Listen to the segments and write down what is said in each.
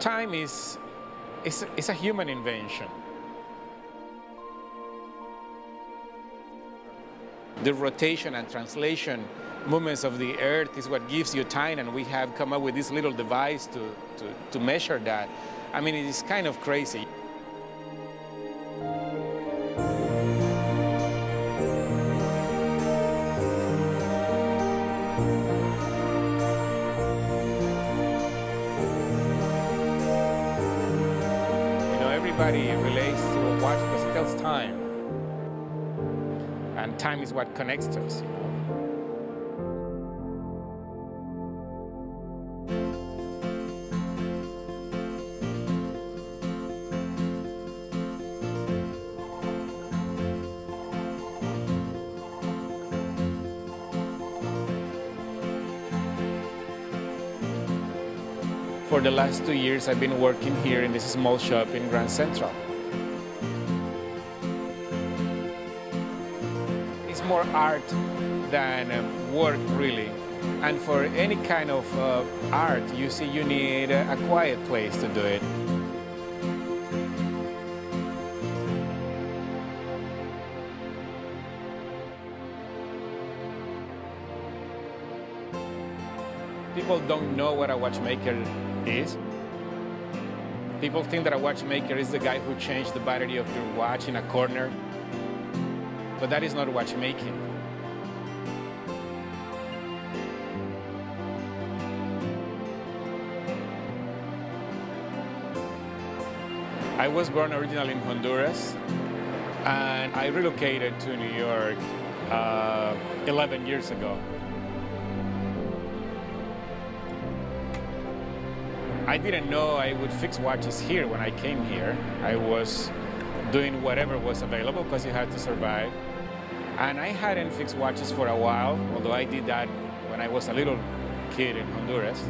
Time is a human invention. The rotation and translation movements of the Earth is what gives you time, and we have come up with this little device to measure that. I mean, it is kind of crazy. Everybody relates to a watch because it tells time, and time is what connects us. For the last 2 years, I've been working here in this small shop in Grand Central. It's more art than work, really. And for any kind of art, you see, you need a quiet place to do it. People don't know what a watchmaker is. People think that a watchmaker is the guy who changed the battery of your watch in a corner. But that is not watchmaking. I was born originally in Honduras, and I relocated to New York 11 years ago. I didn't know I would fix watches here when I came here. I was doing whatever was available because you had to survive. And I hadn't fixed watches for a while, although I did that when I was a little kid in Honduras.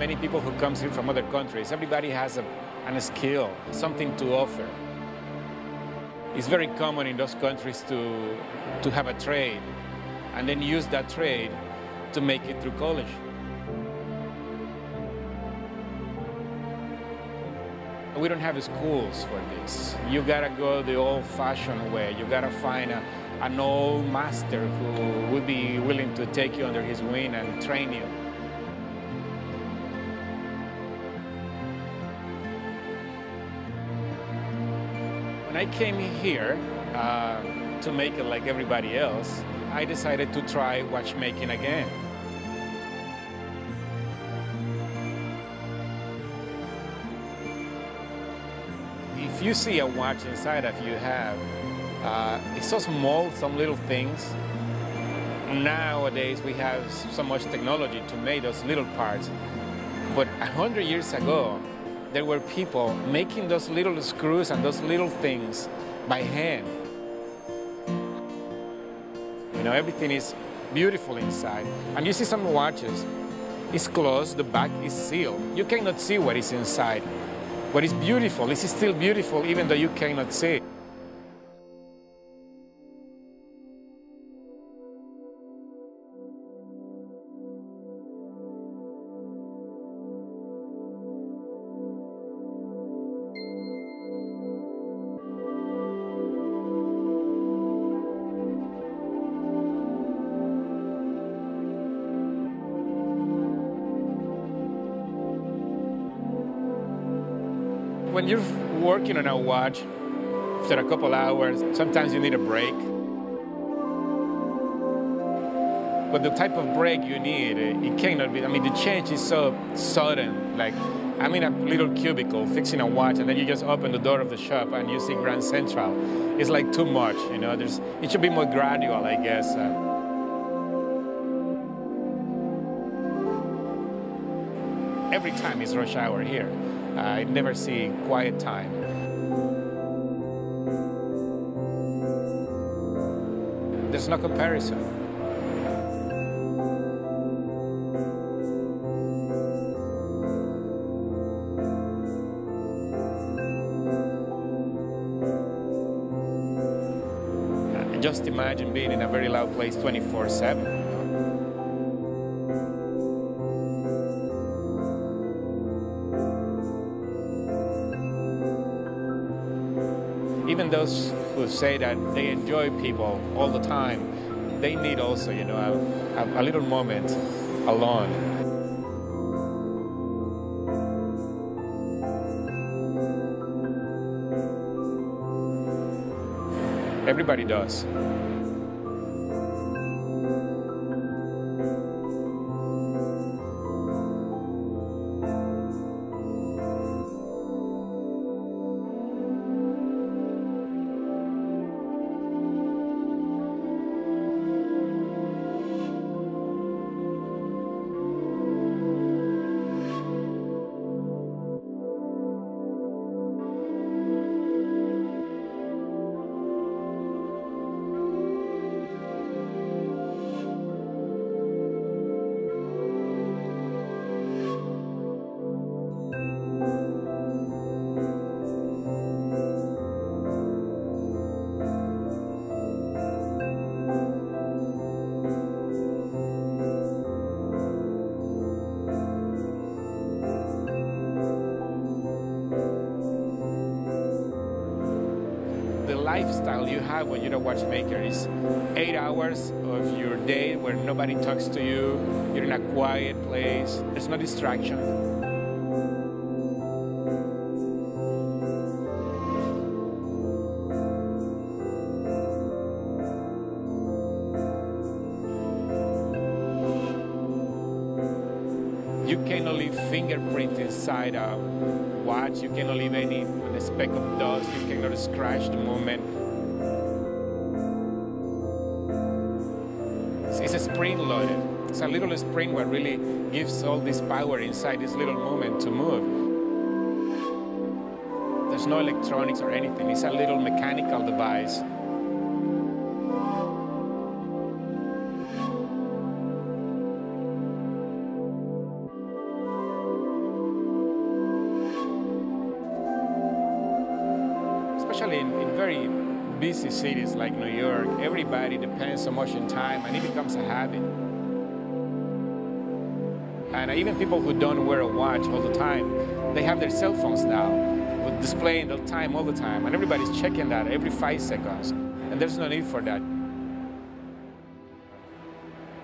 Many people who come here from other countries, everybody has a skill, something to offer. It's very common in those countries to have a trade, and then use that trade to make it through college. We don't have schools for this. You gotta go the old-fashioned way. You gotta find an old master who would be willing to take you under his wing and train you. When I came here to make it like everybody else, I decided to try watchmaking again. If you see a watch inside of you have, it's so small, some little things. Nowadays we have so much technology to make those little parts. But 100 years ago, there were people making those little screws and those little things by hand. You know, everything is beautiful inside. And you see some watches, it's closed, the back is sealed. You cannot see what is inside. But it's beautiful, it's still beautiful even though you cannot see. When you're working on a watch, after a couple hours, sometimes you need a break. But the type of break you need, it cannot be, I mean, the change is so sudden. Like, I'm in a little cubicle fixing a watch, and then you just open the door of the shop and you see Grand Central. It's like too much, you know, it should be more gradual, I guess. Every time it's rush hour here. I never see quiet time. There's no comparison. Just imagine being in a very loud place 24/7. even those who say that they enjoy people all the time, they need also, you know, a little moment alone. Everybody does. Lifestyle you have when you're a watchmaker is 8 hours of your day where nobody talks to you, you're in a quiet place, there's no distraction. You cannot leave fingerprints inside a watch, you cannot leave any speck of dust, you cannot scratch the moment. It's a spring loaded. It's a little spring that really gives all this power inside this little moment to move. There's no electronics or anything, it's a little mechanical device. Especially in very busy cities like New York, everybody depends so much on time and it becomes a habit. And even people who don't wear a watch all the time, they have their cell phones now, with displaying the time all the time, and everybody's checking that every 5 seconds, and there's no need for that.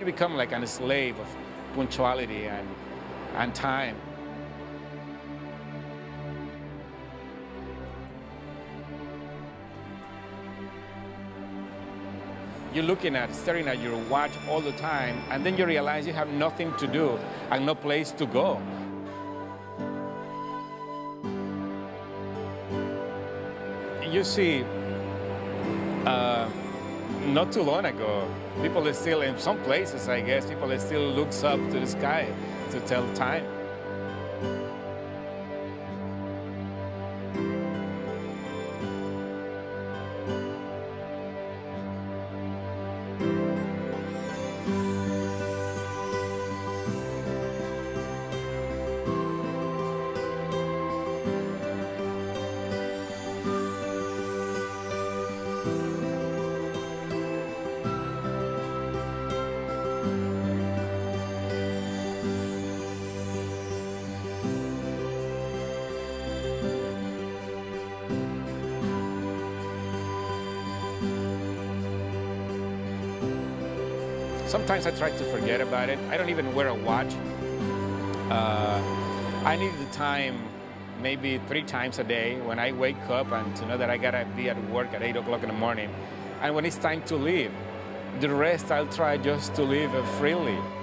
You become like a slave of punctuality and time. You're staring at your watch all the time, and then you realize you have nothing to do and no place to go. You see, not too long ago, people are still, in some places I guess, people are still looks up to the sky to tell time. Sometimes I try to forget about it. I don't even wear a watch. I need the time maybe 3 times a day when I wake up and to know that I gotta be at work at 8 o'clock in the morning. And when it's time to leave, the rest I'll try just to live freely.